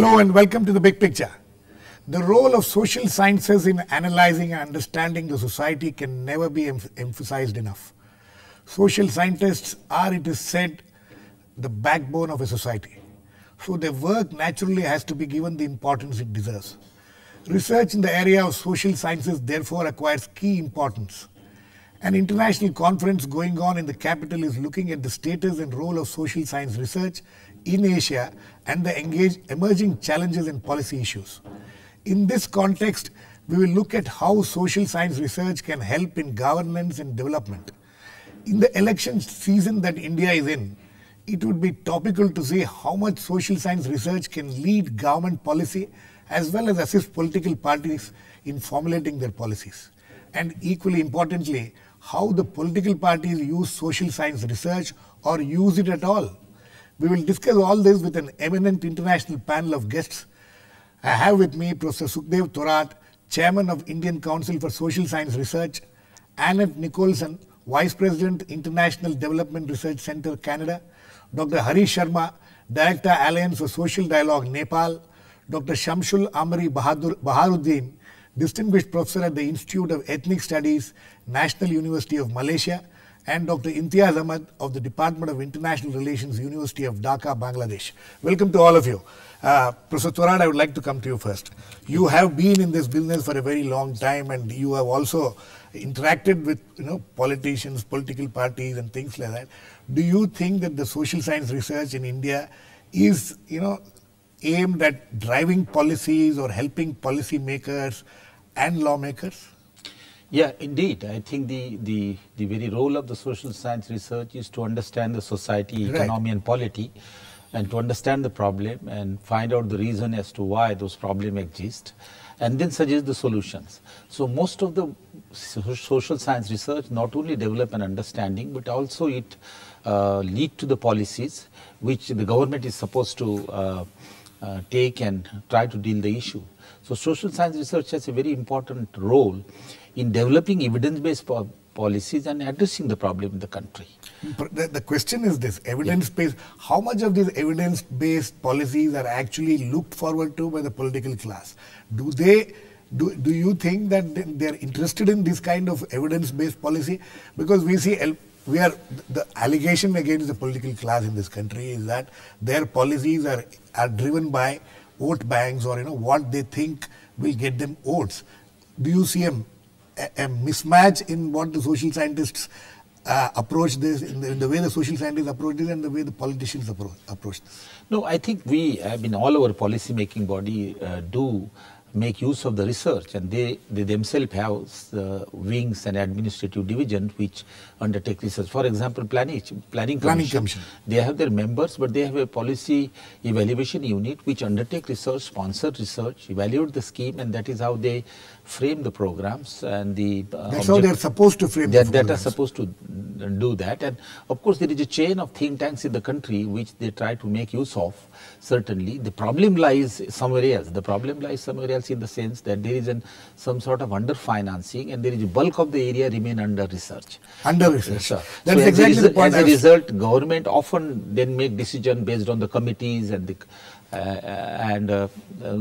Hello and welcome to The Big Picture. The role of social sciences in analyzing and understanding the society can never be emphasized enough. Social scientists are, it is said, the backbone of a society. So their work naturally has to be given the importance it deserves. Research in the area of social sciences therefore acquires key importance. An international conference going on in the capital is looking at the status and role of social science research in Asia and the emerging challenges and policy issues. In this context, we will look at how social science research can help in governance and development. In the election season that India is in, it would be topical to see how much social science research can lead government policy as well as assist political parties in formulating their policies. And equally importantly, how the political parties use social science research or use it at all. We will discuss all this with an eminent international panel of guests. I have with me Professor Sukhdeo Thorat, Chairman of Indian Council for Social Science Research, Annette Nicholson, Vice President, International Development Research Centre, Canada, Dr. Hari Sharma, Director, Alliance for Social Dialogue, Nepal, Dr. Shamsul Amri Baharuddin, Distinguished Professor at the Institute of Ethnic Studies, National University of Malaysia, and Dr. Imtiaz Ahmed of the Department of International Relations, University of Dhaka, Bangladesh. Welcome to all of you. Professor Thorat, I would like to come to you first. You have been in this business for a very long time and you have also interacted with politicians, political parties and things like that. Do you think that the social science research in India is aimed at driving policies or helping policy makers and lawmakers? Yeah, indeed. I think the very role of the social science research is to understand the society, economy and polity, and to understand the problem and find out the reason as to why those problems exist, and then suggest the solutions. So most of the social science research not only develop an understanding, but also it lead to the policies which the government is supposed to take and try to deal the issue. So social science research has a very important role in developing evidence-based policies and addressing the problem in the country. The question is this, evidence-based, how much of these evidence-based policies are actually looked forward to by the political class? Do you think that they're interested in this kind of evidence-based policy? Because we see the allegation against the political class in this country is that their policies are driven by vote banks or what they think will get them votes. Do you see a mismatch in what the social scientists approach this, in the way the social scientists approach this and the way the politicians approach this? No, I think all our policy making body do make use of the research, and they themselves have wings and administrative division which undertake research. For example, Planning Commission, they have their members, but they have a policy evaluation unit which undertake research, sponsor research, evaluate the scheme, and that is how they frame the programs and the that's how they are supposed to frame the programs. That are supposed to do that, and of course there is a chain of think tanks in the country which they try to make use of. Certainly the problem lies somewhere else. The problem lies somewhere else in the sense that there is some sort of underfinancing, and there is a bulk of the area remain under research. That's so exactly the point. As a result, government often then make decision based on the committees, and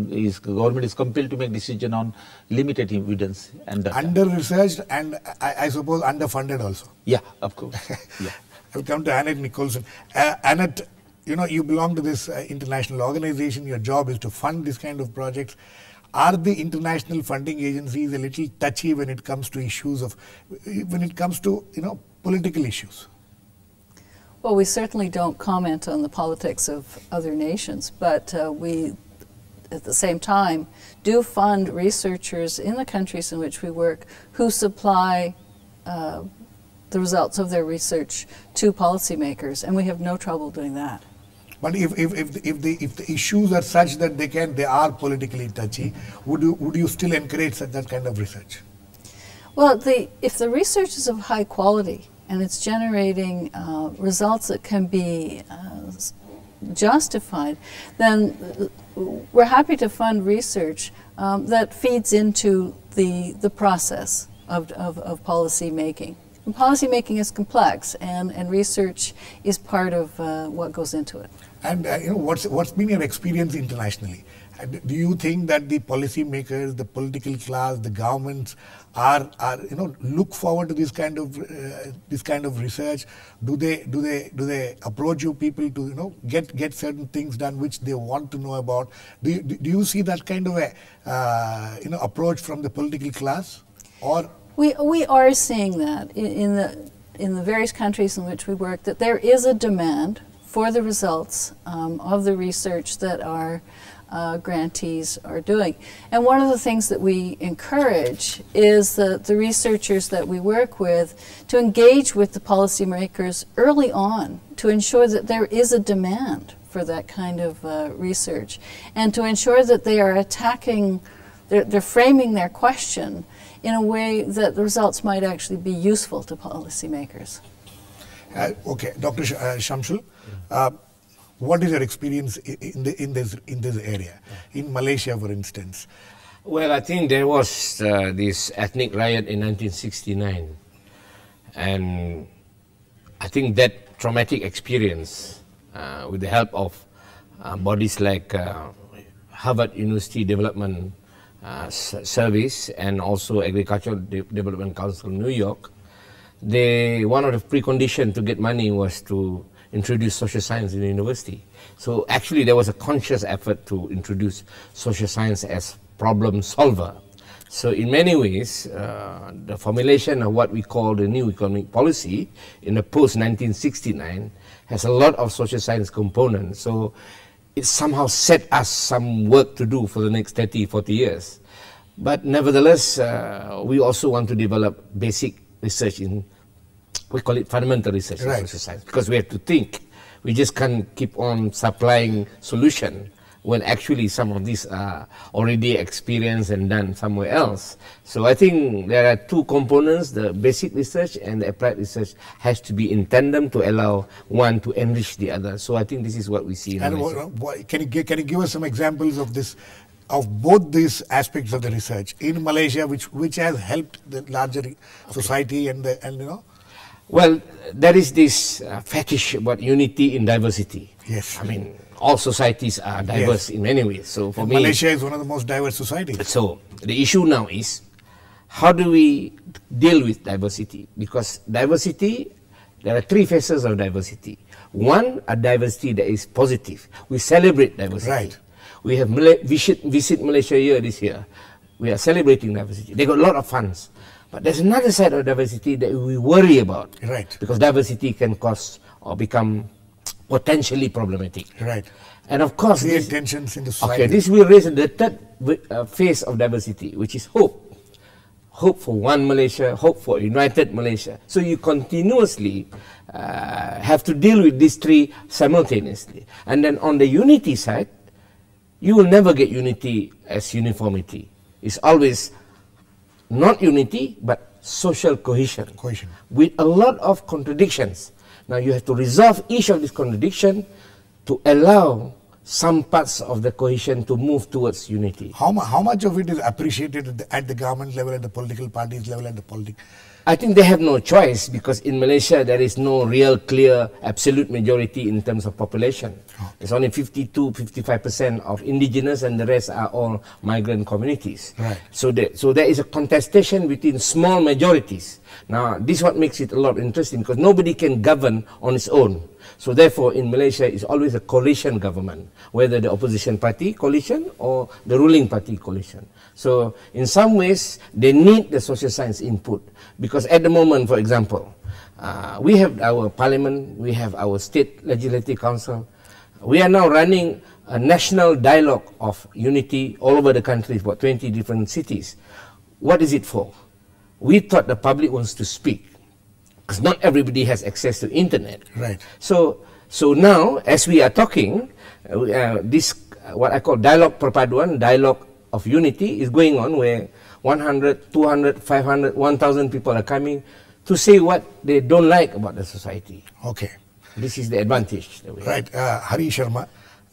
government is compelled to make decision on limited evidence and data. Under-researched and I suppose underfunded also. Yeah, of course. Yeah. I will come to Annette Nicholson. Annette, you belong to this international organization. Your job is to fund this kind of projects. Are the international funding agencies a little touchy when it comes to issues of, political issues? Well, we certainly don't comment on the politics of other nations, but we, at the same time, do fund researchers in the countries in which we work who supply the results of their research to policymakers, and we have no trouble doing that. But if the issues are such that they are politically touchy, would you still encourage that kind of research? Well, if the research is of high quality, and it's generating results that can be justified, then we're happy to fund research that feeds into the process of policy making. And policy making is complex, and research is part of what goes into it. And what's been your experience internationally? Do you think that the policymakers, the political class, the governments are look forward to this kind of research? Do they approach you people to get certain things done which they want to know about? Do you see that kind of a approach from the political class? Or we are seeing that in the various countries in which we work, that there is a demand for the results of the research that are grantees are doing. And one of the things that we encourage is that the researchers that we work with to engage with the policymakers early on to ensure that there is a demand for that kind of research, and to ensure that they are attacking, they're framing their question in a way that the results might actually be useful to policymakers. Okay, Dr. Shamsul, what is your experience in this area, in Malaysia, for instance? Well, I think there was this ethnic riot in 1969, and I think that traumatic experience, with the help of bodies like Harvard University Development Service and also Agricultural Development Council in New York, one of the preconditions to get money was to introduce social science in the university. So actually there was a conscious effort to introduce social science as problem solver. So in many ways, the formulation of what we call the new economic policy in the post-1969 has a lot of social science components. So it somehow set us some work to do for the next 30, 40 years. But nevertheless, we also want to develop basic research in, we call it fundamental research in social science, because we have to think. We just can't keep on supplying solution when actually some of these are already experienced and done somewhere else. So I think there are two components, the basic research and the applied research has to be in tandem to allow one to enrich the other. So I think this is what we see. And can you give us some examples of this, of both these aspects of the research in Malaysia, which has helped the larger society and Well, there is this fetish about unity in diversity. Yes. I mean, all societies are diverse in many ways. So for me, Malaysia is one of the most diverse societies. So the issue now is, how do we deal with diversity? Because diversity, there are three phases of diversity. One, a diversity that is positive. We celebrate diversity. Right. We have Visit Malaysia Year this year. We are celebrating diversity. They got a lot of funds. But there's another side of diversity that we worry about. Right. Because diversity can cause or become potentially problematic. Right. And of course, create tensions in the society. Okay, this will raise the third phase of diversity, which is hope. Hope for one Malaysia, hope for united Malaysia. So you continuously have to deal with these three simultaneously. And then on the unity side, you will never get unity as uniformity. It's always not unity, but social cohesion, with a lot of contradictions. Now you have to resolve each of these contradictions to allow some parts of the cohesion to move towards unity. How much of it is appreciated at the government level, at the political parties level, at the politics? I think they have no choice, because in Malaysia there is no real clear absolute majority in terms of population. It's only 52–55% of indigenous, and the rest are all migrant communities. Right. So there is a contestation between small majorities. Now this is what makes it a lot interesting, because nobody can govern on its own. So therefore in Malaysia it's always a coalition government, whether the opposition party coalition or the ruling party coalition. So in some ways they need the social science input, because at the moment, for example, we have our parliament, we have our state legislative council. We are now running a national dialogue of unity all over the country for 20 different cities. What is it for? We thought the public wants to speak, because not everybody has access to internet. Right. So now, as we are talking, this what I call dialogue perpaduan, dialogue of unity, is going on, where 100, 200, 500, 1,000 people are coming to say what they don't like about the society. Okay. This is the advantage that we have. Right. Hari Sharma.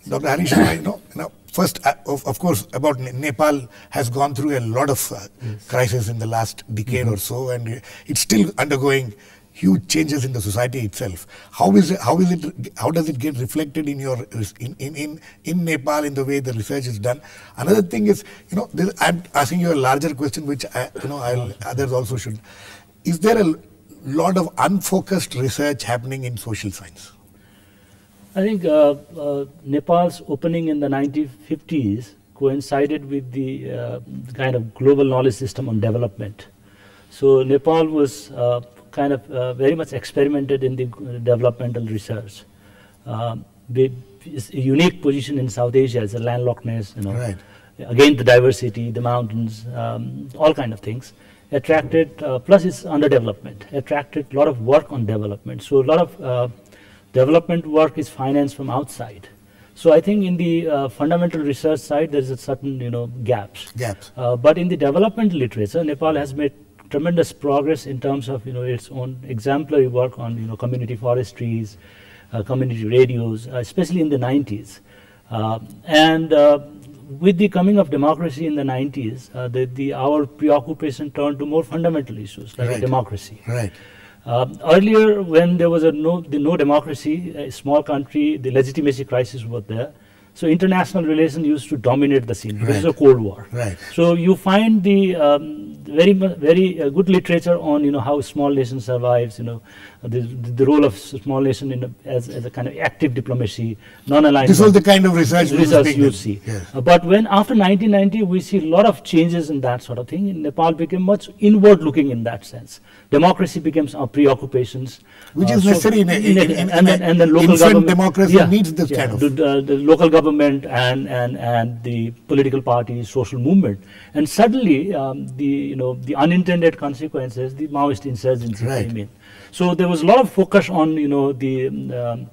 Dr. Hari Sharma, first, of course, about Nepal has gone through a lot of crisis in the last decade or so, and it's still undergoing huge changes in the society itself. How does it get reflected in your in Nepal in the way the research is done? Another thing is, you know, this, I'm asking you a larger question, which others also should. Is there a lot of unfocused research happening in social science? I think Nepal's opening in the 1950s coincided with the kind of global knowledge system on development. So Nepal was kind of very much experimented in the developmental research. It's a unique position in South Asia as a landlockedness, you know. Right. Again, the diversity, the mountains, all kind of things attracted. Plus, it's under development, attracted a lot of work on development. So a lot of development work is financed from outside. So I think in the fundamental research side, there is a certain, you know, gaps. But in the development literature, Nepal has made tremendous progress in terms of, you know, its own exemplary work on, you know, community forestries, community radios, especially in the 90s. With the coming of democracy in the 90s, our preoccupation turned to more fundamental issues like democracy. Right. Earlier, when there was no democracy, a small country, the legitimacy crisis was there. So international relations used to dominate the scene. Right. This is a Cold War. Right. So you find the very, very good literature on, you know, how small nation survives, you know, the role of small nation in as a kind of active diplomacy, non-aligned. This was the kind of research you see. Yes. But when after 1990, we see a lot of changes in that sort of thing. And Nepal became much inward-looking in that sense. Democracy becomes our preoccupations, which is necessary and then local government. Democracy needs this kind of the local government. Government and the political parties, social movement, and suddenly the unintended consequences, the Maoist insurgency came in. So there was a lot of focus on, you know, the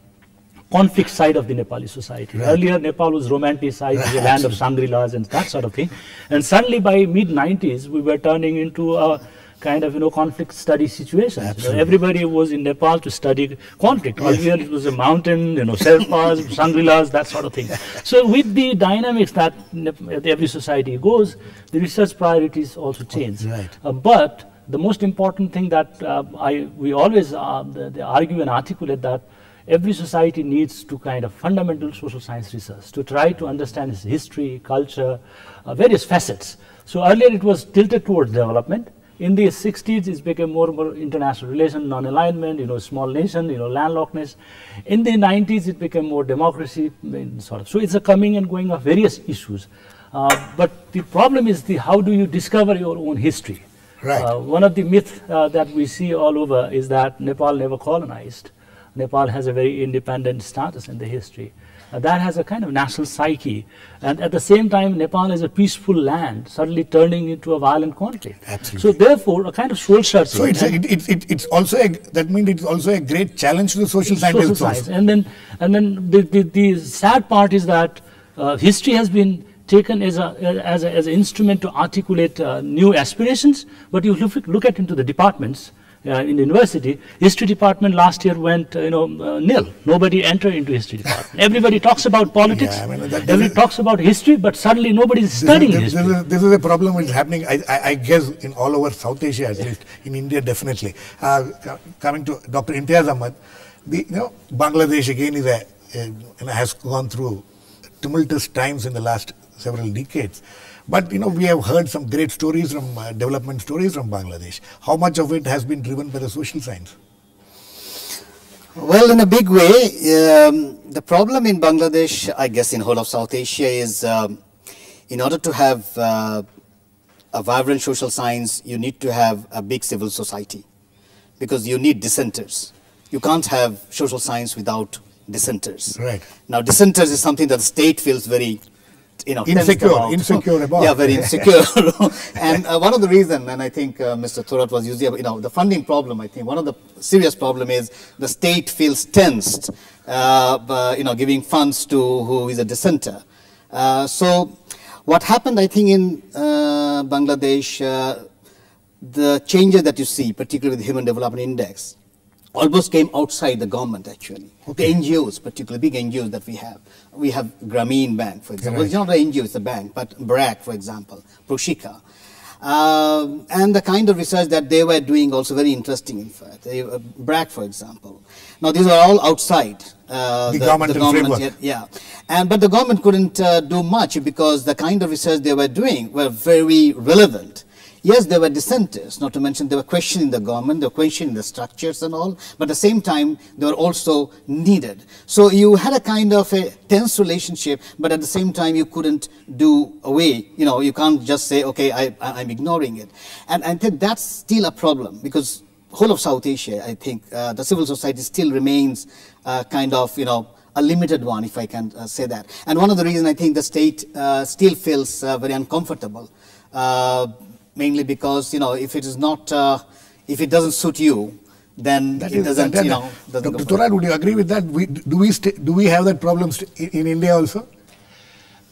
conflict side of the Nepali society. Right. Earlier, Nepal was romanticized as a land of Shangri-Las and that sort of thing, and suddenly by mid-90s we were turning into a kind of, you know, conflict study situation. So everybody was in Nepal to study conflict. Earlier it was a mountain, you know, Sherpas, Shangri-Las, that sort of thing. So with the dynamics that every society goes, the research priorities also change. Right. But the most important thing that we always argue and articulate that every society needs to kind of fundamental social science research to try to understand its history, culture, various facets. So earlier it was tilted towards development. In the 60s, it became more and more international relations, non-alignment, you know, small nation, you know, landlockedness. In the 90s, it became more democracy, sort of. So it's a coming and going of various issues. But the problem is how do you discover your own history? Right. One of the myths that we see all over is that Nepal never colonized. Nepal has a very independent status in the history. That has a kind of national psyche, and at the same time Nepal is a peaceful land suddenly turning into a violent conflict. Absolutely. So therefore a kind of soul searching. So it's also that means it's also a great challenge to the social science. And then the sad part is that history has been taken as an instrument to articulate new aspirations, but you look at into the departments. In the university, history department last year went, nil. Nobody entered into history department. Everybody talks about politics. Yeah, I mean, everybody talks about history, but suddenly nobody is studying history. This is a problem which is happening, I guess, in all over South Asia, at least in India, definitely. Coming to Dr. Imtiaz Ahmed, Bangladesh again is has gone through tumultuous times in the last several decades. But, you know, we have heard some great stories from development stories from Bangladesh. How much of it has been driven by the social science? Well, in a big way, the problem in Bangladesh, I guess in whole of South Asia, is in order to have a vibrant social science, you need to have a big civil society because you need dissenters. You can't have social science without dissenters. Right. Now, dissenters is something that the state feels very... insecure about. Yeah, very insecure. And one of the reasons, and I think Mr. Thorat was usually, the funding problem, I think one of the serious problem is the state feels tensed, giving funds to who is a dissenter. So what happened, I think, in Bangladesh, the changes that you see, particularly with the Human Development Index, almost came outside the government, actually. Okay. The NGOs, particularly big NGOs that we have. We have Grameen Bank, for example. Right. It's not an NGO, it's a bank, but BRAC, for example, Proshika. And the kind of research that they were doing also very interesting, in fact. BRAC, for example. Now, these are all outside the government framework. Yeah. But the government couldn't do much because the kind of research they were doing were very relevant. Yes, there were dissenters, not to mention they were questioning the government, they were questioning the structures and all, but at the same time, they were also needed. So you had a kind of a tense relationship, but at the same time, you couldn't do away. You know, you can't just say, okay, I'm ignoring it. And I think that's still a problem, because whole of South Asia, I think, the civil society still remains kind of, you know, a limited one, if I can say that. And one of the reasons I think the state still feels very uncomfortable, mainly because, you know, if it is not, if it doesn't suit you, then that it doesn't, you know. Doesn't Dr. Thorat, would you agree with that? Do we have that problem in India also?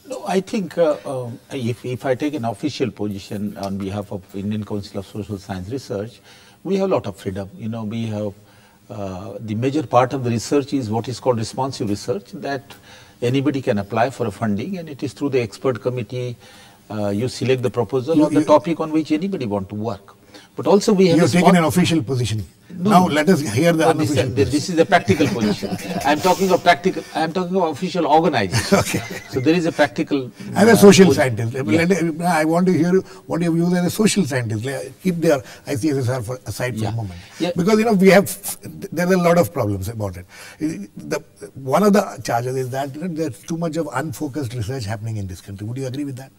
No, I think if I take an official position on behalf of Indian Council of Social Science Research, we have a lot of freedom. You know, we have, the major part of the research is what is called responsive research, that anybody can apply for a funding, and it is through the expert committee. You select the proposal or the topic on which anybody want to work. But also we have... You have taken an official position. No, now let us hear the unofficial position. This is a practical position. I'm talking of practical, I'm talking of official organization. Okay. So there is a practical... I'm a social scientist. Yeah. I want to hear what you view as a social scientist. Keep their ICSSR aside for a moment. Yeah. Because, you know, we have... There are a lot of problems about it. One of the charges is that there's too much of unfocused research happening in this country. Would you agree with that?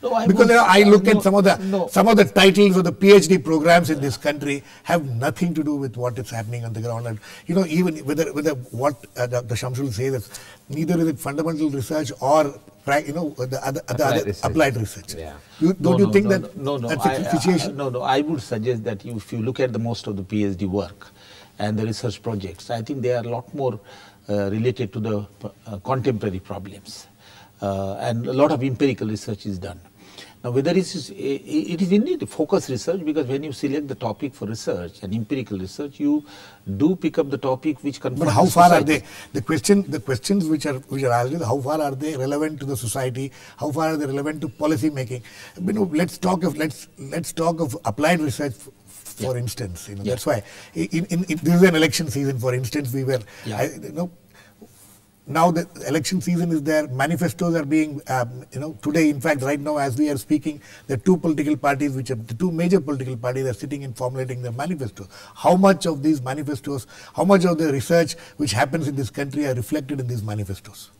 No, because you know, I look at some of the titles of the PhD programs in this country have nothing to do with what is happening on the ground. And, you know, even whether what the Shamsul says, neither is it fundamental research or the other applied research. Yeah. Don't you think that's a situation? No. I would suggest that if you look at the most of the PhD work and the research projects, I think they are a lot more related to the contemporary problems. And a lot of empirical research is done. Now, whether it is indeed focused research, because when you select the topic for research and empirical research, you do pick up the topic which confronts. But how far are they? The questions which are asked is how far are they relevant to the society? How far are they relevant to policy making? You know, let's talk of applied research. For instance, you know, that's why in this is an election season. For instance, we were Now the election season is there, manifestos are being, today, in fact, right now as we are speaking, the two political parties, which are the two major political parties are sitting and formulating their manifestos. How much of these manifestos, how much of the research which happens in this country are reflected in these manifestos?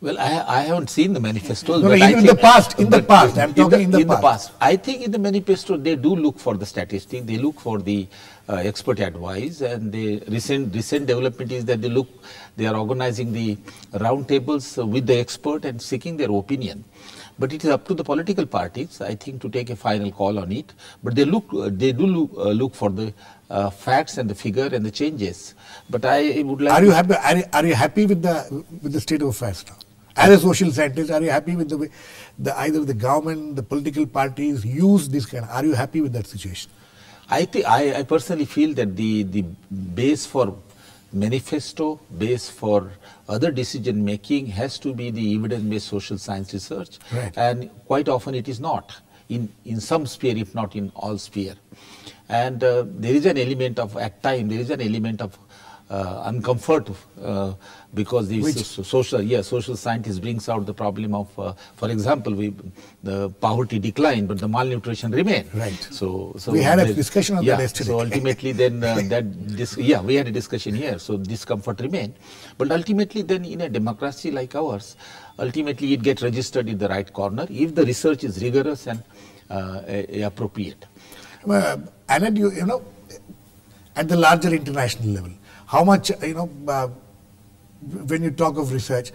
Well, I haven't seen the manifestos. No, but even in the past. I think in the manifesto, they do look for the statistic, they look for the expert advice, and the recent development is that they are organizing the roundtables with the expert and seeking their opinion. But it is up to the political parties, I think, to take a final call on it. But they do look for the facts and the figure and the changes. But I would like. Are you happy with the state of affairs now? As a social scientist, are you happy with the way either the government, the political parties use this kind? Are you happy with that situation? I personally feel that the base for manifesto, base for other decision making has to be the evidence-based social science research, and quite often it is not in some sphere, if not in all sphere. And there is an element of, at time, there is an element of uncomfort because the social scientist brings out the problem of, for example, the poverty decline, but the malnutrition remain. Right. So we had a discussion on that yesterday. So ultimately, then we had a discussion here. So discomfort remain, but ultimately, then in a democracy like ours, ultimately it gets registered in the right corner if the research is rigorous and appropriate. Annette, you know, at the larger international level. How much, you know, when you talk of research,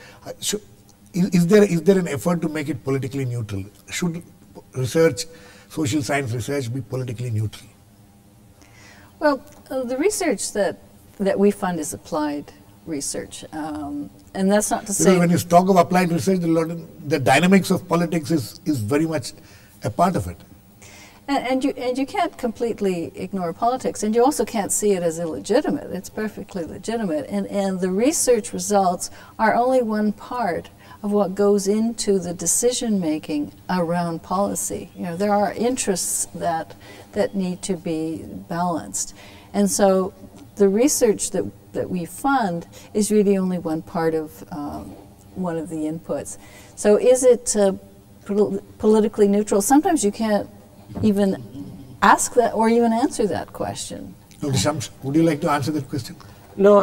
is there an effort to make it politically neutral? Should research, social science research, be politically neutral? Well, the research that we fund is applied research, and that's not to say... When you talk of applied research, the dynamics of politics is very much a part of it. And you can't completely ignore politics, and you also can't see it as illegitimate. It's perfectly legitimate, and the research results are only one part of what goes into the decision making around policy. You know, there are interests that need to be balanced, and so the research that we fund is really only one part of one of the inputs. So is it politically neutral? Sometimes you can't even ask that or even answer that question. Dr. Shams, would you like to answer that question? No,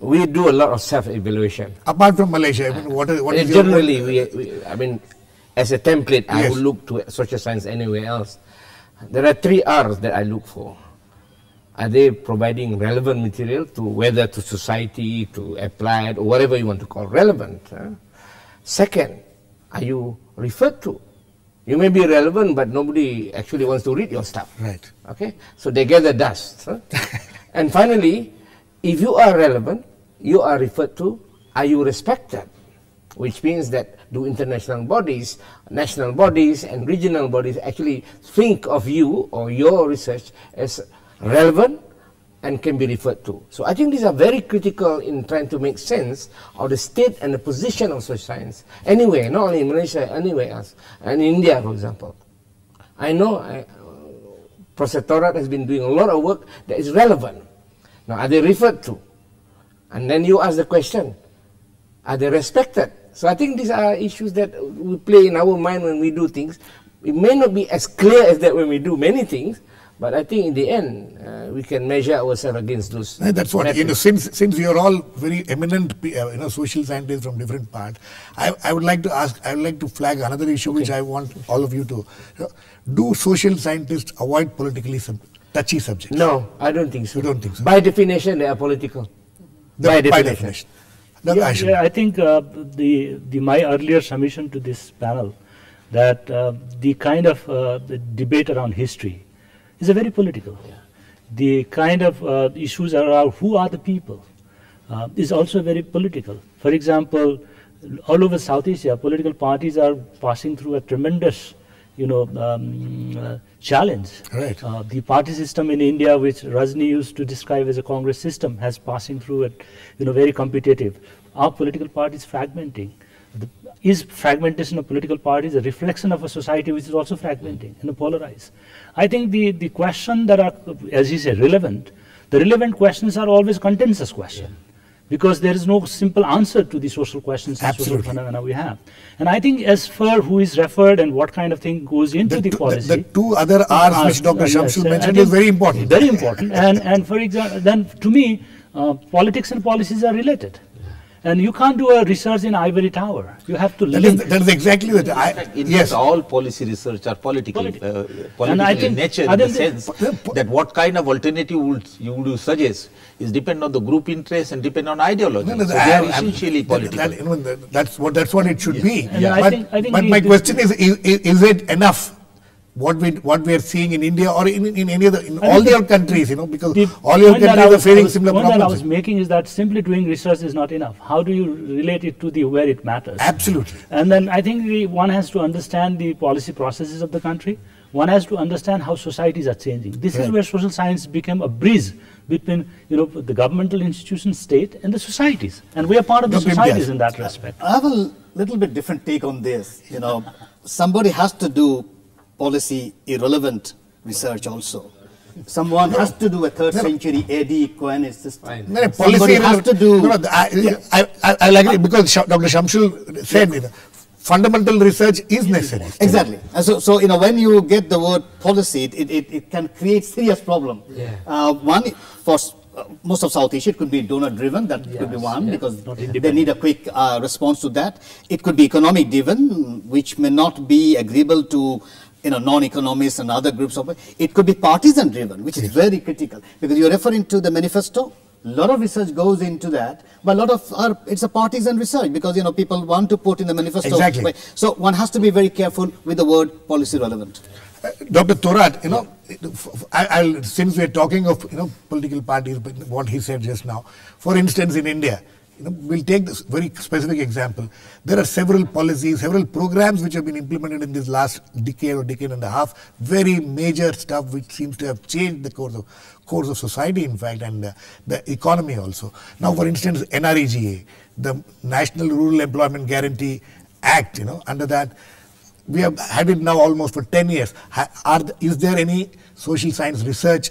we do a lot of self-evaluation. Apart from Malaysia, I mean, what is generally, I mean, as a template, yes. I would look to social science anywhere else. There are 3 R's that I look for. Are they providing relevant material to whether to society, to applied, or whatever you want to call relevant? Huh? Second, are you referred to? You may be relevant, but nobody actually wants to read your stuff. Right. Okay. So they gather dust. Huh? And finally, if you are relevant, you are referred to. Are you respected? Which means that do international bodies, national bodies, and regional bodies actually think of you or your research as relevant and can be referred to. So I think these are very critical in trying to make sense of the state and the position of social science anyway, not only in Malaysia, anywhere else, and in India, for example. I know Professor Thorat has been doing a lot of work that is relevant. Now, are they referred to? And then you ask the question, are they respected? So I think these are issues that we play in our mind when we do things. It may not be as clear as that when we do many things, but I think in the end, we can measure ourselves against those. That's what, you know, since we are all very eminent, you know, social scientists from different parts, I would like to ask, I would like to flag another issue which I want all of you to. Do social scientists avoid politically touchy subjects? No, I don't think so. You don't think so? By definition, they are political. By definition. Yeah, I think my earlier submission to this panel, that the kind of the debate around history, is a very political. Yeah. The kind of issues around who are the people is also very political. For example, all over South Asia, political parties are passing through a tremendous, you know, challenge. Right. The party system in India, which Rajni used to describe as a Congress system, has passing through it, you know, very competitive. Our political parties fragmenting. Is fragmentation of political parties a reflection of a society which is also fragmenting and polarized? I think the questions that are, as you say, relevant, the relevant questions are always contentious questions, because there is no simple answer to the social questions and social phenomena we have. And I think as for who is referred and what kind of thing goes into the policy. The 2 other R's which Dr. Shamsul mentioned is very important. Very important. And for example, then to me, politics and policies are related. And you can't do a research in ivory tower. You have to link. That is exactly what I... Yes, all policy research are political, political in nature, in the sense that what kind of alternative would you suggest is depend on the group interest and depend on ideology. So they are essentially political. That's what it should be. Yeah. But my question is it enough? What we are seeing in India or in any other, in all your countries, you know, because all your countries are facing similar problems. The point that I was making is that simply doing research is not enough. How do you relate it to the where it matters? Absolutely. And then I think one has to understand the policy processes of the country. One has to understand how societies are changing. This is where social science became a bridge between, you know, the governmental institutions, state, and the societies. And we are part of the societies in that respect. I have a little bit different take on this. You know, somebody has to do policy irrelevant research also. Someone has to do a 3rd century AD Qantas system. Somebody has to do... No, I like it because Dr. Shamsul said, you know, fundamental research is necessary. Exactly. So, you know, when you get the word policy, it can create serious problem. Yeah. One, for most of South Asia, it could be donor-driven. That could be one, because they need a quick response to that. It could be economic-driven, which may not be agreeable to, you know, non-economists and other groups. It could be partisan-driven, which is very critical, because you're referring to the manifesto. A lot of research goes into that, but a lot of it's a partisan research, because, you know, people want to put in the manifesto. Exactly. So one has to be very careful with the word policy relevant. Dr. Thorat, you know, since we're talking of, you know, political parties, but what he said just now, for instance, in India, we'll take this very specific example. There are several policies, several programs which have been implemented in this last decade or decade and a half. Very major stuff which seems to have changed the course of society, in fact, and the economy also. Now, for instance, NREGA, the National Rural Employment Guarantee Act. You know, under that, we have had it now almost for 10 years. Is there any social science research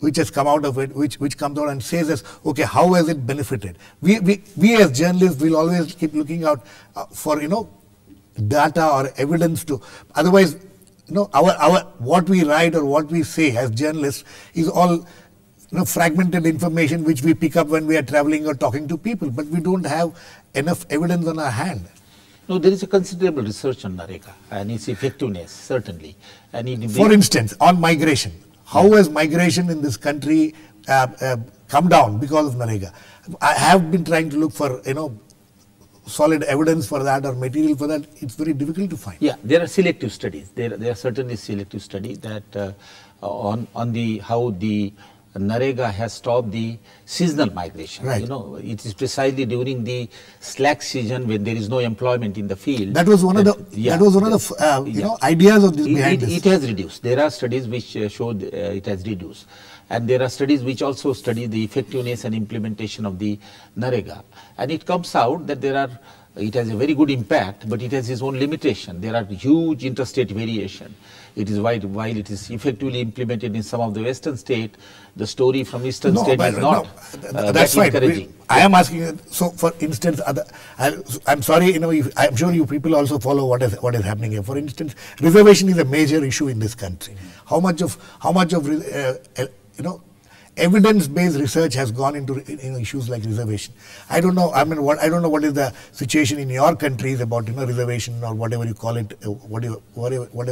which has come out of it, which comes out and says us, okay, how has it benefited? We as journalists will always keep looking out for, you know, data or evidence to, otherwise, you know, our what we write or what we say as journalists is all, you know, fragmented information which we pick up when we are traveling or talking to people, but we don't have enough evidence on our hand. No, there is a considerable research on MGNREGA and its effectiveness, certainly. And it for instance, on migration. How has migration in this country come down because of MGNREGA? I have been trying to look for, you know, solid evidence for that or material for that. It's very difficult to find. Yeah, there are selective studies. There are certainly selective studies that on the how the MGNREGA has stopped the seasonal migration. Right. You know, it is precisely during the slack season when there is no employment in the field. That was one of the ideas of this. It has reduced. There are studies which showed it has reduced, and there are studies which also study the effectiveness and implementation of the MGNREGA, and it comes out that there are. It has a very good impact, but it has its own limitation. There are huge interstate variation. It is while it is effectively implemented in some of the western state, the story from eastern state is not that's right. Encouraging. I am asking, so for instance, I'm sorry, you know, I'm sure you people also follow what is happening here. For instance, reservation is a major issue in this country. How much of you know, evidence-based research has gone into issues like reservation. I don't know. I mean, I don't know what is the situation in your countries about, you know, reservation or whatever you call it, whatever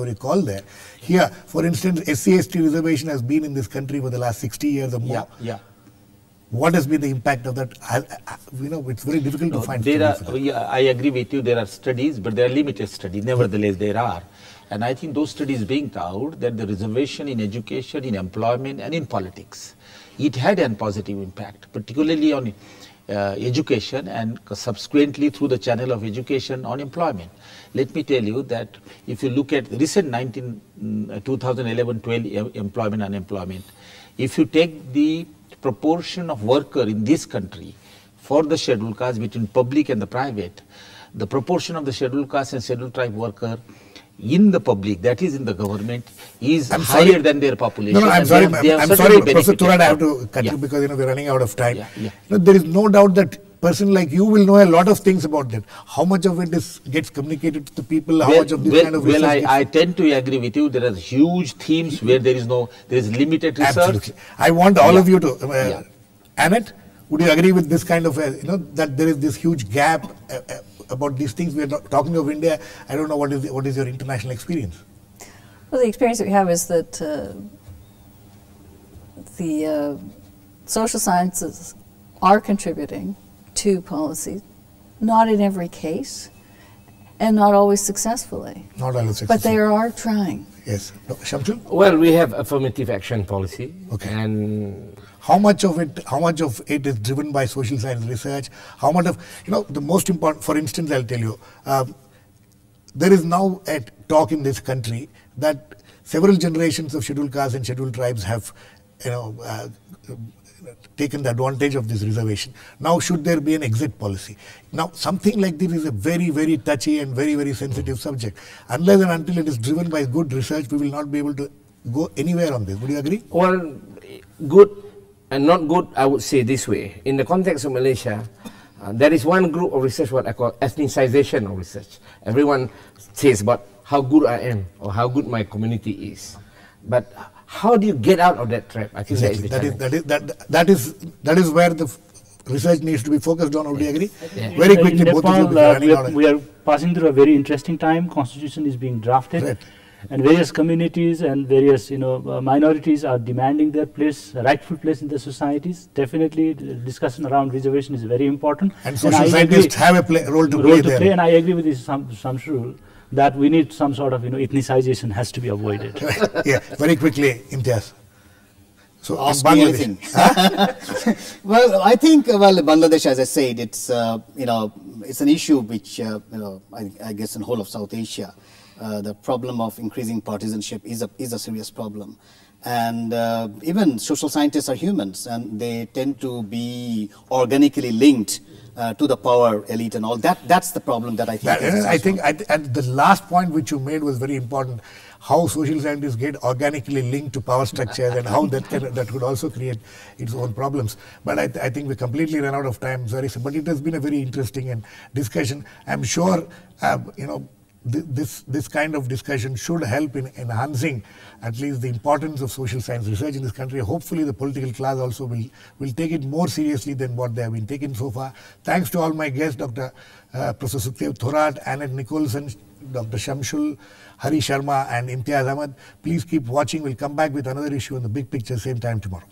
you call there. Here, for instance, SCST reservation has been in this country for the last 60 years or more. Yeah. What has been the impact of that? You know, it's very difficult to find. I agree with you. There are studies, but they are limited studies. Nevertheless, there are. And I think those studies bring out that the reservation in education, in employment, and in politics, it had a positive impact, particularly on education and subsequently through the channel of education on employment. Let me tell you that if you look at recent 2011-12 employment unemployment, if you take the proportion of worker in this country for the scheduled caste between public and the private, the proportion of the scheduled caste and scheduled tribe worker in the public, that is in the government, is higher than their population. No, I'm sorry, Professor Thorat, I have to cut you because, you know, we're running out of time. You know, there is no doubt that person like you will know a lot of things about that. How much of it gets communicated to the people? How much of this kind of research? I tend to agree with you. There are huge themes where there is limited research. Absolutely. I want all of you to, Annette, would you agree with this kind of, you know, that there is this huge gap about these things? We are not talking of India. I don't know what is your international experience. Well, the experience that we have is that the social sciences are contributing to policy, not in every case, and not always successfully. Not always successfully. But they are trying. Yes. Shamsul? Well, we have affirmative action policy. Okay. And how much of it is driven by social science research? How much of, you know, the most important, for instance, I'll tell you, there is now a talk in this country that several generations of scheduled castes and scheduled tribes have, you know, taken the advantage of this reservation. Now, should there be an exit policy? Now, something like this is a very, very touchy and very, very sensitive subject. Unless and until it is driven by good research, we will not be able to go anywhere on this. Would you agree? Well, good and not good, I would say this way. In the context of Malaysia, there is one group of research, what I call ethnicization of research. Everyone says about how good I am or how good my community is. But how do you get out of that trap? I think that is where the research needs to be focused on. Would you agree? Yeah. Very quickly, both of you. We are passing through a very interesting time. Constitution is being drafted. Right. And various communities and various, you know, minorities are demanding their place, rightful place in the societies. Definitely, the discussion around reservation is very important. And social scientists have a role to play. And I agree with Shamsul that we need some sort of, you know, ethnicization has to be avoided. Very quickly, Imtiaz. So ask me anything. Well, I think Bangladesh, as I said, it's it's an issue which I guess in whole of South Asia, the problem of increasing partisanship is a serious problem, and even social scientists are humans, and they tend to be organically linked to the power elite and all that. That's the problem that I think. And the last point which you made was very important. How social scientists get organically linked to power structures and how that could also create its own problems. But I think we completely ran out of time, Zarissa, but it has been a very interesting discussion. I'm sure, this kind of discussion should help in enhancing at least the importance of social science research in this country. Hopefully the political class also will take it more seriously than what they have been taking so far. Thanks to all my guests, Dr. Professor Sukhdeo Thorat, Annette Nicholson, Dr. Shamsul, Hari Sharma and Imtiaz Ahmed. Please keep watching. We'll come back with another issue in the big picture same time tomorrow.